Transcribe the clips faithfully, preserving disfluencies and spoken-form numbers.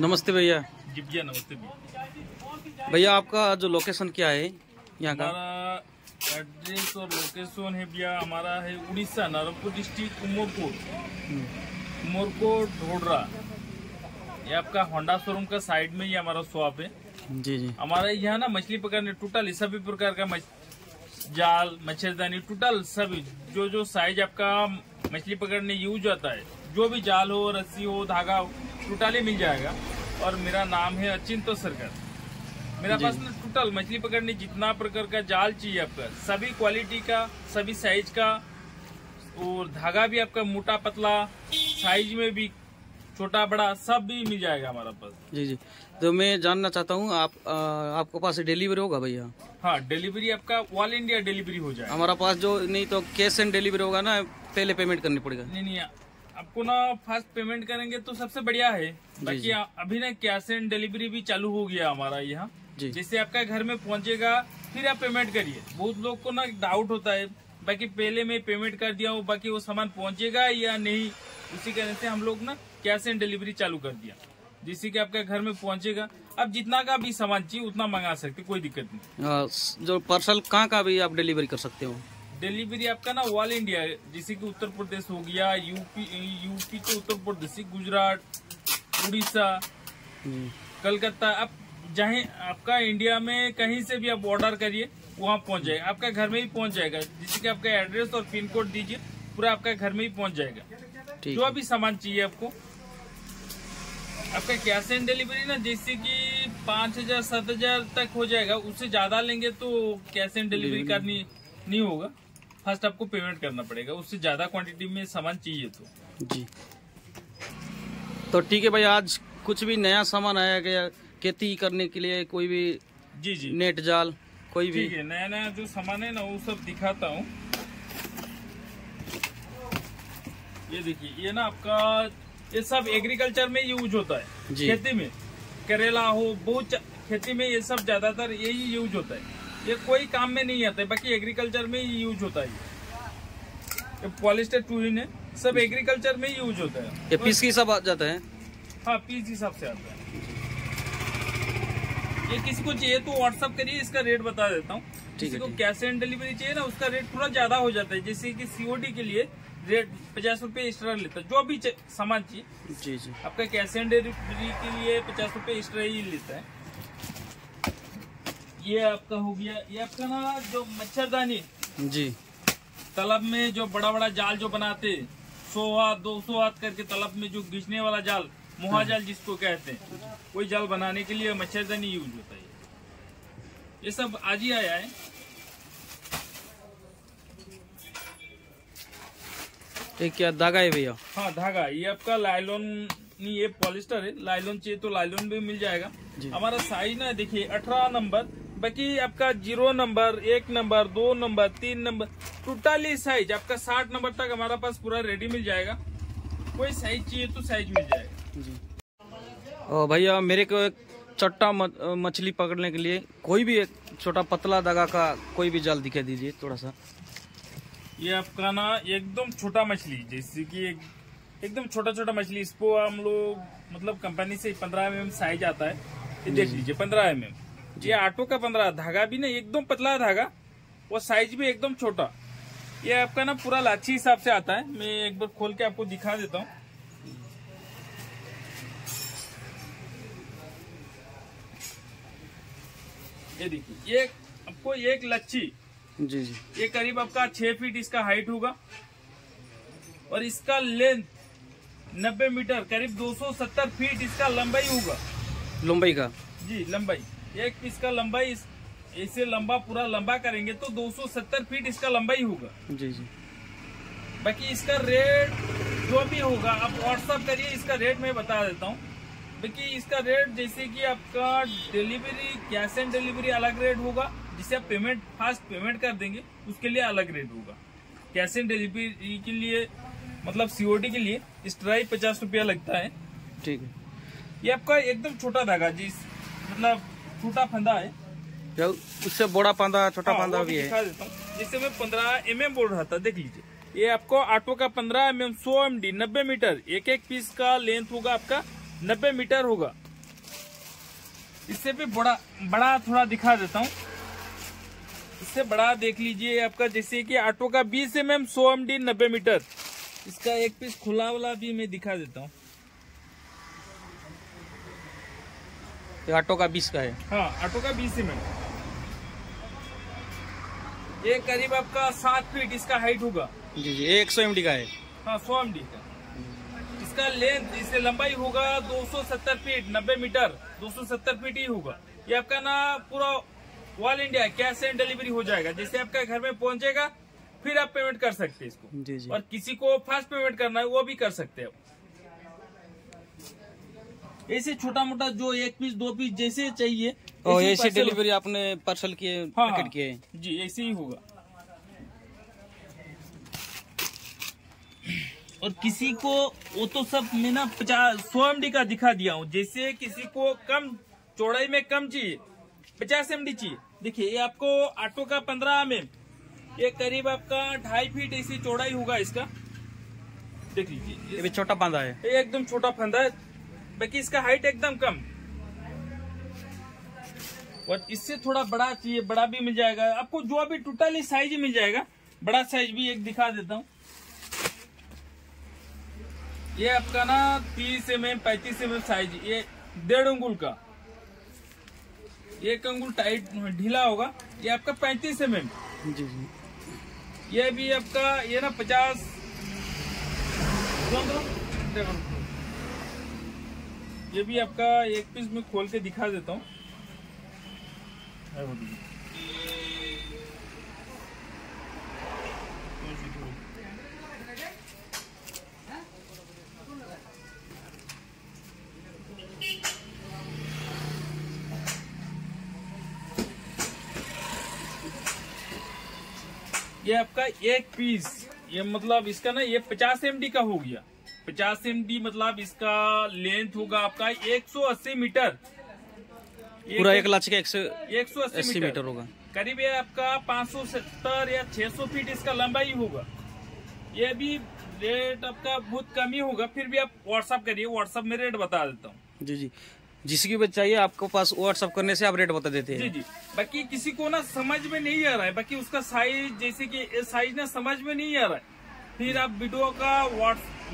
नमस्ते भैया। जी भैया नमस्ते भैया। भैया आपका जो लोकेशन क्या है यहाँ का? हमारा एड्रेस और लोकेशन है भैया, हमारा है उड़ीसा, नबरंगपुर डिस्ट्रिक्ट, उमोरपुर उमोरपुर ढोडरा। ये आपका होंडा शोरूम का साइड में ही हमारा शॉप है। जी जी। हमारे यहाँ ना मछली पकड़ने टोटल सभी प्रकार का मछ... जाल, मच्छरदानी, टोटल सभी जो जो साइज आपका मछली पकड़ने यूज आता है, जो भी जाल हो, रस्सी हो, धागा हो, टोटल ही मिल जाएगा। और मेरा नाम है अचिंतो सरकार। मेरा पास ना टोटल मछली पकड़ने जितना प्रकार का जाल चाहिए आपका, सभी क्वालिटी का, सभी साइज का, और धागा भी आपका मोटा पतला साइज में भी, छोटा बड़ा सब भी मिल जाएगा हमारा पास। जी जी। तो मैं जानना चाहता हूँ आप आ, आपके पास डिलीवरी होगा भैया? हाँ, डिलीवरी आपका ऑल इंडिया डिलीवरी हो जाएगा हमारा पास। जो नहीं तो कैश एंड डिलीवरी होगा ना, पहले पेमेंट करनी पड़ेगा? नहीं नहीं, आपको ना फर्स्ट पेमेंट करेंगे तो सबसे बढ़िया है। बाकी जी। अभी ना कैश एंड डिलीवरी भी चालू हो गया हमारा यहाँ, जिससे आपका घर में पहुँचेगा फिर आप पेमेंट करिए। बहुत लोग को ना डाउट होता है, बाकी पहले मैं पेमेंट कर दिया हूँ, बाकी वो सामान पहुँचेगा या नहीं, उसी कारण से हम लोग ना कैश एंड डिलीवरी चालू कर दिया, जिससे कि आपके घर में पहुंचेगा। अब जितना का भी सामान चाहिए उतना मंगा सकते, कोई दिक्कत नहीं। आ, जो पार्सल कहाँ का भी आप डिलीवरी कर सकते हो? डिलीवरी आपका ना ऑल इंडिया, जैसे कि उत्तर प्रदेश हो गया, यूपी यूपी तो उत्तर प्रदेश, गुजरात, उड़ीसा, कलकत्ता, आप जहाँ आपका इंडिया में कहीं से भी आप ऑर्डर करिए वहाँ पहुँच जाएगा, आपका घर में ही पहुँच जाएगा। जिससे कि आपका एड्रेस और पिन कोड दीजिए, पूरा आपका घर में ही पहुँच जाएगा जो भी सामान चाहिए आपको। आपका कैश एंड डिलीवरी ना जैसे कि पाँच हजार सात हजार तक हो जाएगा, उससे ज्यादा लेंगे तो कैश एंड डिलीवरी करनी नहीं होगा, फर्स्ट आपको पेमेंट करना पड़ेगा, उससे ज्यादा क्वांटिटी में सामान चाहिए तो। जी तो ठीक है भाई। आज कुछ भी नया सामान आया गया खेती करने के लिए, कोई भी? जी जी, नेट जाल कोई भी नया नया जो सामान है ना वो सब दिखाता हूँ। ये देखिए, ये ना आपका ये सब एग्रीकल्चर में यूज होता है, खेती में, करेला हो, बहुत खेती में ये सब ज्यादातर यही यूज होता है। ये कोई काम में नहीं आता है, बाकी एग्रीकल्चर में ही यूज होता है। ये पॉलिस्टर टूरिन है, सब एग्रीकल्चर में यूज होता है। ये पीस के हिसाब आ जाता है? हाँ, पीस हिसाब से आता है। ये किसी को चाहिए तो व्हाट्सअप करिए, इसका रेट बता देता हूँ। किसी को कैश एंड डिलीवरी चाहिए ना, उसका रेट थोड़ा ज्यादा हो जाता है, जैसे की सीओडी के लिए रेट पचास रूपये एक्स्ट्रा लेता, जो भी सामान चाहिए। जी जी। आपका कैश एंड डिलीवरी के लिए पचास रूपये एक्स्ट्रा ही लेता है। ये आपका हो गया। ये आपका ना जो मच्छरदानी, जी, तालाब में जो बड़ा बड़ा जाल जो बनाते, सौ हाथ दो सौ हाथ करके तालाब में जो घिसने वाला जाल, मोहा जाल जिसको कहते हैं, कोई जाल बनाने के लिए मच्छरदानी यूज होता है। ये सब आज ही आया है। एक क्या धागा है भैया? हाँ, धागा। ये आपका लाइलोन, नहीं ये पॉलिस्टर है। लाइलोन चाहिए तो लाइलोन भी मिल जाएगा। हमारा साइज ना देखिए अठारह नंबर, बाकी आपका जीरो नंबर, एक नंबर, दो नंबर, तीन नंबर, टोटली साइज आपका साठ नंबर तक हमारा पास पूरा रेडी मिल जाएगा। कोई साइज चाहिए तो साइज मिल जाएगा। जी भैया, मेरे को एक छोटा मछली पकड़ने के लिए कोई भी एक छोटा पतला धागा का कोई भी जाल दिखा दीजिए थोड़ा सा। ये आपका ना एकदम छोटा मछली, जैसे कि एक, एकदम छोटा छोटा मछली, इसको हम लोग मतलब कंपनी से पंद्रह एम एम साइज आता है, ये देख लीजिए पंद्रह एम एम। ये आटो का पंद्रह, धागा भी ना एकदम पतला धागा और साइज भी एकदम छोटा। ये आपका ना पूरा लाछी हिसाब से आता है। मैं एक बार खोल के आपको दिखा देता हूँ। ये देखिए, ये आपको एक लच्छी। जी जी। ये करीब आपका छह फीट इसका हाइट होगा और इसका लेंथ नब्बे मीटर, करीब दो सौ सत्तर फीट इसका लंबाई होगा। लंबाई का? जी, लंबाई। एक इसका लंबाई इसे लंबा पूरा लंबा करेंगे तो दो सौ सत्तर फीट इसका लंबाई होगा। जी जी। बाकी इसका रेट जो भी होगा आप व्हाट्सएप करिए, इसका रेट मैं बता देता हूँ। बाकी इसका रेट जैसे कि आपका डिलीवरी, कैश एंड डिलीवरी अलग रेट होगा, जिसे आप पेमेंट फास्ट पेमेंट कर देंगे उसके लिए अलग रेट होगा। कैश एंड डिलीवरी के लिए मतलब सीओडी के लिए एक्स्ट्रा ही पचास रुपया लगता है। ठीक है। ये आपका एकदम छोटा धागा, जिस मतलब छोटा फंदा है, उससे बड़ा फंदा, छोटा फंदा भी है, जिससे मैं पंद्रह एम एम बोल रहा था, देख लीजिए। ये आपको ऑटो का पंद्रह एम एम, सौ एम डी, नब्बे मीटर, एक एक पीस का लेंथ होगा आपका नब्बे मीटर होगा। इससे भी बड़ा बड़ा थोड़ा दिखा देता हूँ। इससे बड़ा देख लीजिए आपका, जैसे कि ऑटो का बीस एम एम सौ एम डी नब्बे मीटर। इसका एक पीस खुला वाला भी मैं दिखा देता हूँ। ऑटो का बीस का है, हाँ ऑटो का बीस एम एम। ये करीब आपका सात फीट इसका हाइट होगा। जी जी, एक सौ एम डी का है, हाँ सौ एम डी का। इसका लेंथ, इससे लंबाई होगा दो सौ सत्तर फीट नब्बे मीटर, दो सौ सत्तर फीट ही होगा। ये आपका ना पूरा all India cash and delivery हो जाएगा। जैसे आपका घर में पहुंचेगा फिर आप पेमेंट कर सकते हैं इसको। जी जी। और किसी को फास्ट पेमेंट करना है वो भी कर सकते हैं। ऐसे छोटा मोटा जो एक पीस दो पीस जैसे चाहिए ऐसे डिलीवरी आपने पार्सल किए, पैकेट किए, जी ऐसे ही होगा। और किसी को वो तो सब मैं ना पचास सौ एम डी का दिखा दिया हूँ। जैसे किसी को कम चौड़ाई में कम चाहिए, पचास एम डी चाहिए, देखिए ये आपको ऑटो का पंद्रह एम एम, ये करीब आपका ढाई फीट ऐसी चौड़ाई होगा इसका। देख लीजिए, ये छोटा फंदा है, ये एकदम छोटा फंदा है, बाकी इसका हाइट एकदम कम। और इससे थोड़ा बड़ा चाहिए, बड़ा भी मिल जाएगा आपको, जो अभी टोटली साइज मिल जाएगा। बड़ा साइज भी एक दिखा देता हूँ। ये आपका ना तीस एम एम पैंतीस एम एम साइज, ये डेढ़ अंगुल का, एक अंगुल टाइट ढीला होगा। ये आपका पैंतीस एम एम। जी जी। ये भी आपका ये ना पचास, ये भी आपका एक पीस में खोल के दिखा देता हूँ। ये आपका एक पीस, ये मतलब इसका ना ये पचास एम डी का हो गया। पचास एम डी मतलब इसका लेंथ होगा आपका एक सौ अस्सी मीटर, पूरा एक लाख का एक सौ अस्सी मीटर होगा। करीब ये आपका पाँच सौ सत्तर या छह सौ फीट इसका लंबाई होगा। ये भी रेट आपका बहुत कम ही होगा, फिर भी आप व्हाट्सअप करिए, व्हाट्सअप में रेट बता देता हूँ। जी जी, जिसकी भी चाहिए आपके पास व्हाट्सअप करने से आप रेट बता देते हैं। जी जी। बाकी किसी को ना समझ में नहीं आ रहा है, बाकी उसका साइज, जैसे कि साइज ना समझ में नहीं आ रहा है, फिर आप वीडियो का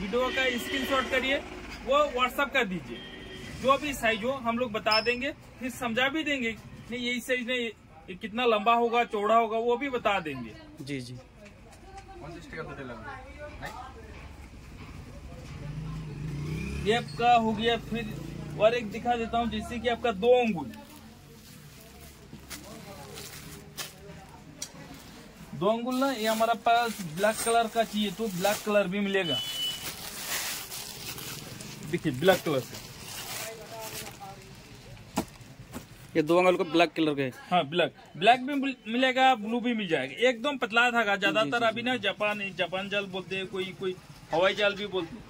वीडियो का स्क्रीनशॉट करिए, वो व्हाट्सअप कर दीजिए। जो भी साइज हो हम लोग बता देंगे, फिर समझा भी देंगे, नहीं यही साइज नहीं, कितना लंबा होगा चौड़ा होगा वो भी बता देंगे। जी जी। ये आपका हो गया। फिर और एक दिखा देता हूँ, जिससे कि आपका दो अंगुल दो अंगुल ना, ये हमारा पास ब्लैक कलर का चाहिए तो ब्लैक कलर भी मिलेगा। देखिए ब्लैक कलर का, ये दो अंगुल का ब्लैक कलर का है, हाँ ब्लैक ब्लैक भी मिलेगा, ब्लू भी मिल जाएगा। एकदम पतला धागा, ज्यादातर अभी ना जापान जापान जाल बोलते हैं, कोई कोई हवाई जाल भी बोलते हैं।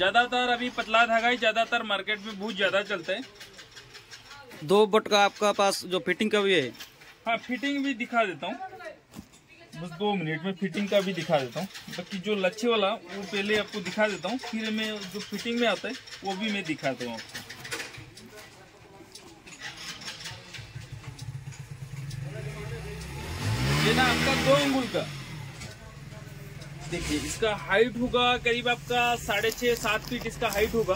ज्यादातर अभी पतला धागा ही ज्यादातर मार्केट में बहुत ज्यादा चलता है। दो बट का आपका पास जो फिटिंग का भी है, हाँ फिटिंग भी दिखा देता हूँ, बस दो मिनट में फिटिंग का भी दिखा देता हूँ। बाकी जो लच्छे वाला वो पहले आपको दिखा देता हूँ, फिर मैं जो फिटिंग में आता है वो भी मैं दिखाता हूँ आपको। ये ना आपका दो अंगुल का, देखिए इसका हाइट होगा करीब आपका साढ़े छह सात फीट इसका हाइट होगा,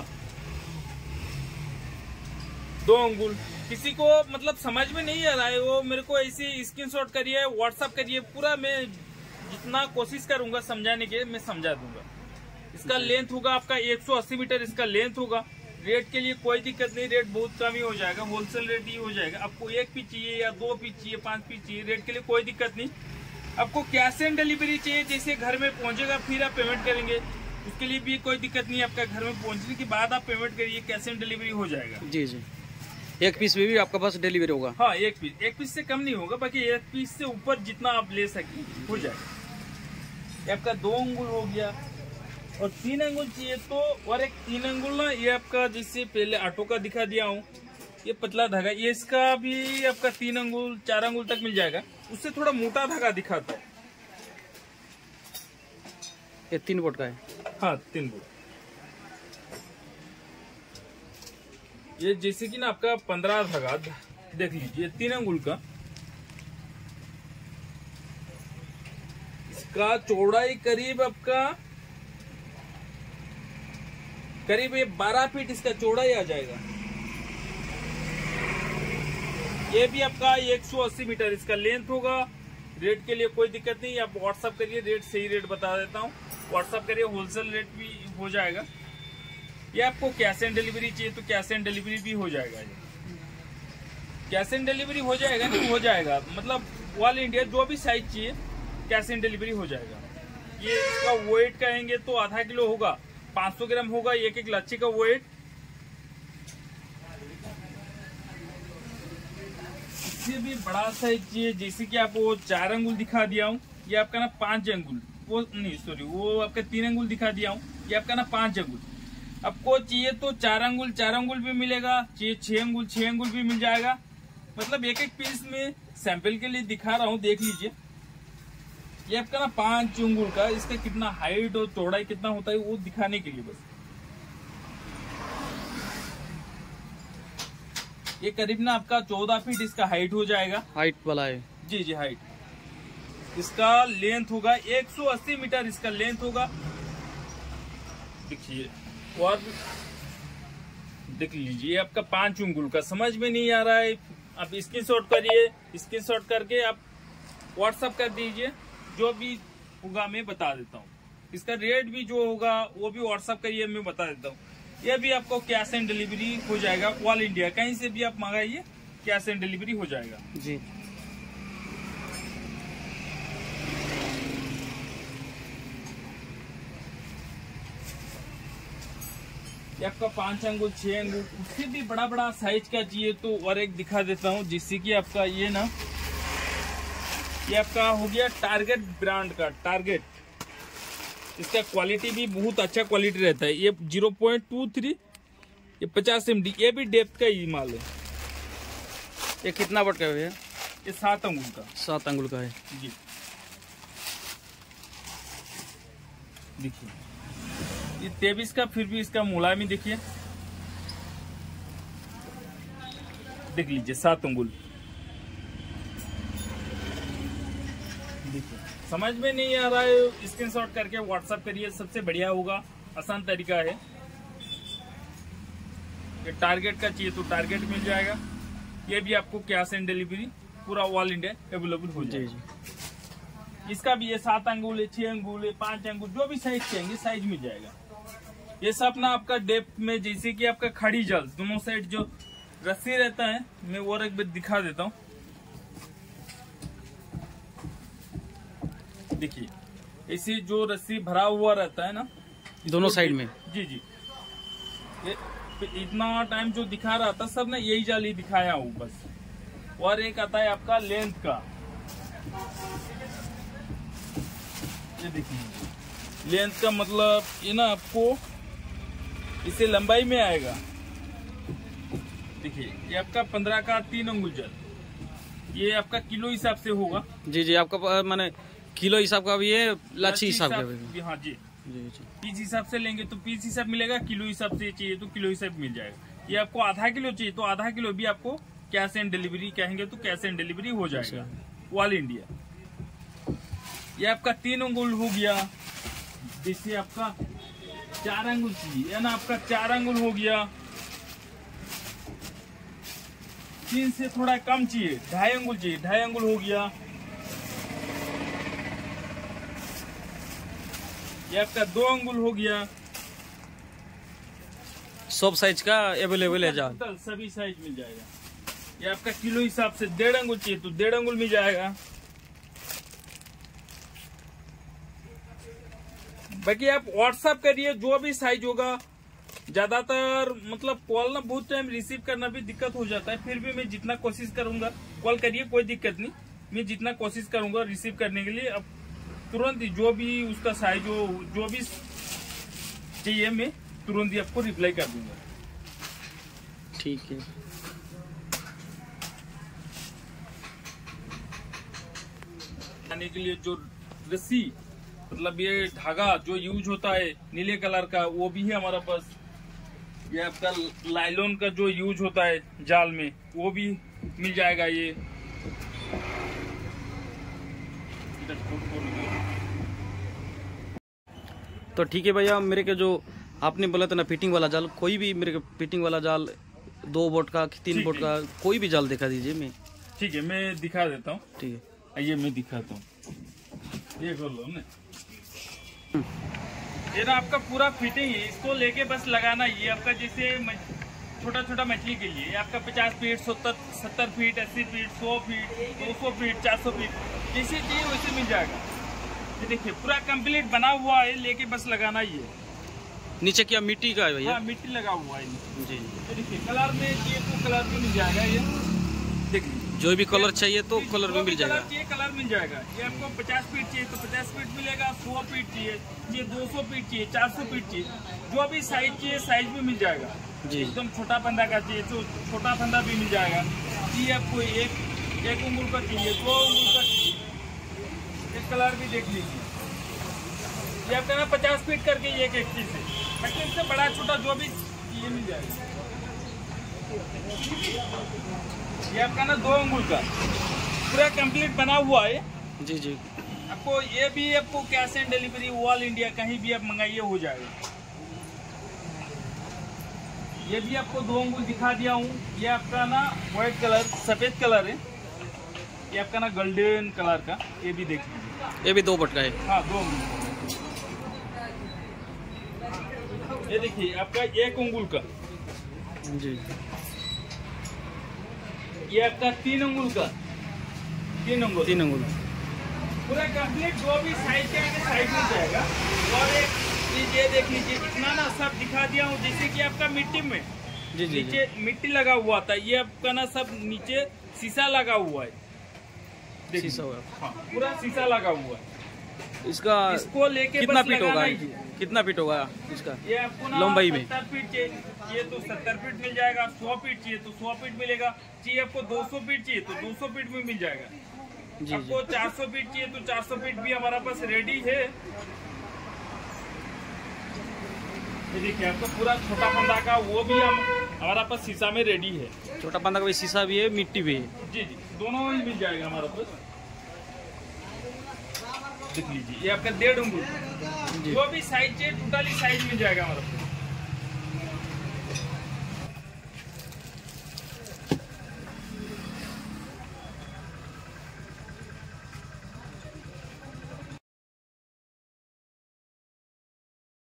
दो अंगुल। किसी को मतलब समझ में नहीं आ रहा है वो मेरे को ऐसे स्क्रीनशॉट करिए, व्हाट्सएप करिए, पूरा मैं जितना कोशिश करूंगा समझाने के मैं समझा दूंगा। इसका लेंथ होगा आपका एक सौ अस्सी मीटर इसका लेंथ होगा। रेट के लिए कोई दिक्कत नहीं, रेट बहुत कम ही हो जाएगा, होलसेल रेट ही हो जाएगा। आपको एक पीस चाहिए या दो पीस चाहिए, पांच पीस चाहिए, रेट के लिए कोई दिक्कत नहीं। आपको कैश एंड डिलीवरी चाहिए, जैसे घर में पहुंचेगा फिर आप पेमेंट करेंगे, उसके लिए भी कोई दिक्कत नहीं। आपका घर में पहुंचने के बाद आप पेमेंट करिए, कैश एंड डिलीवरी हो जाएगा। जी जी। एक पीस में भी आपका पास डिलीवरी होगा, हाँ एक पीस, एक पीस से कम नहीं होगा, बाकी एक पीस से ऊपर जितना आप ले सकें हो जाएगा। आपका दो अंगुल हो गया। और तीन अंगुल चाहिए तो, और एक तीन अंगुल ना, ये आपका जिससे पहले ऑटो का दिखा दिया हूँ, ये पतला धागा, ये इसका भी आपका तीन अंगुल चार अंगुल तक मिल जाएगा। उससे थोड़ा मोटा धागा दिखाता है, ये तीन बोट का है, हाँ तीन बोट। ये जैसे कि ना आपका पंद्रह धागा देख लीजिए, तीन अंगुल का, इसका चौड़ाई करीब आपका करीब ये बारह फीट इसका चौड़ाई आ जाएगा। ये भी आपका एक सौ अस्सी मीटर इसका लेंथ होगा। रेट के लिए कोई दिक्कत नहीं, आप व्हाट्सअप करिए, रेट सही रेट बता देता हूँ, व्हाट्सअप करिए, होलसेल रेट भी हो जाएगा। ये आपको कैश एंड डिलीवरी चाहिए तो कैश एंड डिलीवरी भी हो जाएगा, कैश एंड डिलीवरी हो जाएगा नहीं हो जाएगा मतलब ऑल इंडिया जो भी साइज चाहिए कैश एंड डिलीवरी हो जाएगा। ये इसका वेट कहेंगे तो आधा किलो होगा, पाँच सौ ग्राम होगा एक एक लच्छी का वेट। इससे भी बड़ा साइज चाहिए, जैसे कि आपको चार अंगुल दिखा दिया हूँ, ये आपका ना पांच अंगुल, वो नहीं सॉरी वो आपका तीन अंगुल दिखा दिया हूँ, ये आपका ना पांच अंगुल। आपको चाहिए तो चार अंगुल चार अंगुल भी मिलेगा, चाहिए छह अंगुल छह अंगुल भी मिल जाएगा। मतलब एक एक पीस में सैंपल के लिए दिखा रहा हूँ, देख लीजिए। ये आपका ना पांच अंगुल का, इसका कितना हाइट और चौड़ाई कितना होता है वो दिखाने के लिए बस। ये करीब ना आपका चौदह फीट इसका हाइट हो जाएगा, हाइट वाला है जी जी हाइट। इसका लेंथ होगा एक सौ अस्सी मीटर इसका लेंथ होगा। देखिए और देख लीजिए, आपका पांच उंगुल का, समझ में नहीं आ रहा है आप स्क्रीनशॉट करिए, स्क्रीनशॉट करके आप व्हाट्सएप कर दीजिए, जो भी होगा मैं बता देता हूँ। इसका रेट भी जो होगा वो भी व्हाट्सएप करिए, मैं बता देता हूँ। ये भी आपको कैश एंड डिलीवरी हो जाएगा, ऑल इंडिया कहीं से भी आप मंगाइए कैश एंड डिलीवरी हो जाएगा जी। ये आपका पांच अंगुल छह अंगुल। उससे भी बड़ा बड़ा साइज का चाहिए तो और एक दिखा देता हूँ, जिससे कि आपका ये ना ये आपका हो गया टारगेट ब्रांड का। टारगेट इसका क्वालिटी भी बहुत अच्छा क्वालिटी रहता है। ये जीरो पॉइंट टू थ्री, ये पचास एम डी, ये भी डेप्थ का ही माल है। ये कितना फुट का है? ये सात अंगुल का सात अंगुल का है जी। देखिए ये तेईस का, फिर भी इसका मुलायमी देखिए, देख लीजिए सात अंगुल। समझ में नहीं आ रहा है स्क्रीनशॉट करके व्हाट्सएप करिए, सबसे बढ़िया होगा, आसान तरीका है। ये टारगेट का चाहिए तो टारगेट मिल जाएगा। ये भी आपको कैश एंड डिलीवरी पूरा ऑल इंडिया अवेलेबल हो जाएगी। इसका भी ये सात अंगुल है, छह अंगुल है, पांच अंगुल, जो भी साइज चाहिए साइज मिल जाएगा। ये सब ना आपका डेप्थ में, जैसे कि आपका खड़ी जाल दोनों साइड जो रस्सी रहता है, मैं और एक बार दिखा देता हूँ। देखिए इसी जो रस्सी भरा हुआ रहता है ना दोनों साइड में जी जी। इतना टाइम जो दिखा रहा था सब ने यही जाली दिखाया हूँ बस। और एक आता है आपका लेंथ का, ये देखिए लेंथ का मतलब ये ना आपको इसे लंबाई में आएगा। देखिए ये आपका पंद्रह का तीन अंगुल जाल, ये आपका किलो हिसाब से होगा जी जी। आपका मैंने किलो हिसाब का भी है, लच्छी हिसाब का भी, हाँ जी जी जी। पीस हिसाब से लेंगे तो पीस हिसाब मिलेगा, किलो हिसाब से चाहिए तो किलो हिसाब मिल जाएगा। ये आपको आधा किलो चाहिए तो आधा किलो भी आपको कैश एंड डिलीवरी कहेंगे तो कैश एंड डिलीवरी हो जाएगा ऑल इंडिया। ये आपका तीन अंगुल हो गया, जैसे आपका चार अंगुल चाहिए है ना, आपका चार अंगुल हो गया। तीन से थोड़ा कम चाहिए, ढाई अंगुल चाहिए, ढाई अंगुल हो गया। ये आपका दो अंगुल हो गया। सब साइज का अवेलेबल है जाल, सभी साइज मिल जाएगा। ये आपका किलो हिसाब से डेढ़ अंगुल चाहिए तो डेढ़ अंगुल मिल जाएगा। बाकी आप व्हाट्सएप करिए, जो भी साइज होगा। ज्यादातर मतलब कॉल ना बहुत टाइम रिसीव करना भी दिक्कत हो जाता है, फिर भी मैं जितना कोशिश करूंगा, कॉल करिए कोई दिक्कत नहीं, मैं जितना कोशिश करूंगा रिसीव करने के लिए। अब तुरंत जो भी उसका साइज हो जो भी चाहिए मैं तुरंत ही आपको रिप्लाई कर दूंगा, ठीक है। आने के लिए जो रस्सी मतलब ये धागा जो यूज होता है नीले कलर का, वो भी है हमारा पास। ये आपका लाइलोन का जो यूज होता है जाल में वो भी मिल जाएगा। ये तो ठीक है भैया, मेरे के जो आपने बोला था ना फिटिंग वाला जाल, कोई भी मेरे के फिटिंग वाला जाल दो बोट का तीन बोट का कोई भी जाल दिखा दीजिए। मैं ठीक है मैं दिखा देता हूँ। ठीक है ये मैं दिखाता हूँ, ये खोल लो ना। ये ना आपका पूरा फिटिंग है, इसको लेके बस लगाना। ये आपका जैसे छोटा छोटा मछली के लिए आपका पचास फीट सत्तर फीट अस्सी फीट सौ फीट दो सौ फीट चार सौ फीट जैसे चाहिए वैसे मिल जाएगा। ये देखिए पूरा कंप्लीट बना हुआ है, लेके बस लगाना। ये नीचे क्या मिट्टी का है भैया? हाँ, मिट्टी लगा हुआ है जी। तो देखिए कलर में ये तो कलर भी मिल जाएगा। ये देखिए जो भी कलर चाहिए तो कलर भी मिल जाएगा। ये कलर मिल जाएगा। ये आपको पचास फीट चाहिए तो पचास फीट मिलेगा, सौ फीट चाहिए दो सौ फीट चाहिए चार सौ फीट चाहिए, जो भी साइज चाहिए साइज भी मिल जाएगा जी। एकदम छोटा फंदा का चाहिए तो छोटा फंदा भी मिल जाएगा जी। आपको एक एक उंगल का चाहिए दो उंगल का चाहिए। एक कलर भी देख लीजिए। ये आपका ना पचास फीट करके एक एक चीज है, मतलब इससे बड़ा छोटा जो भी ये मिल जाएगा। ये आपका ना दो अंगुल का पूरा कंप्लीट बना हुआ है जी जी। आपको ये भी आपको cash and delivery all India कहीं भी आप मंगाइए हो जाएगा। ये भी आपको दो अंगुल दिखा दिया हूँ। ये आपका ना व्हाइट कलर सफेद कलर है। ये आपका ना गोल्डन कलर का, ये भी देख लीजिए। ये भी दो बोट का है। हाँ दो अंगुल। ये देखिए आपका एक अंगुल का जी। ये आपका तीन अंगुल का तीन अंगुल तीन अंगुल पूरा कंप्लीट जो भी साइज चाहिए साइज में जाएगा। और एक चीज ये देख लीजिए, इतना ना सब दिखा दिया हूँ। जैसे कि आपका मिट्टी में जी जी नीचे मिट्टी लगा हुआ था, ये आपका ना सब नीचे शीशा लगा हुआ है। शीशा हाँ, पूरा शीशा लगा हुआ है। इसका इसको लेके कितना फीट होगा? कितना फीट होगा इसका? ये आपको लंबाई में सत्तर फीट चाहिए ये तो सत्तर फीट मिल जाएगा, सौ फीट चाहिए तो सौ फीट मिलेगा। चाहिए आपको दो सौ फीट चाहिए तो दो सौ फीट में मिल जाएगा जी। आपको चार सौ फीट चाहिए तो चार सौ फीट भी हमारे पास रेडी है। ये देखिए आपको पूरा छोटा पंदा का वो भी हम हमारा पास शीशा में रेडी है। छोटा पंदा का भी शीशा भी है, मिट्टी भी है जी जी, दोनों ही मिल जाएगा हमारे पास। देख लीजिए ये आपका डेढ़ उंगल जो भी साइज है टोटली साइज मिल जाएगा हमारे पास।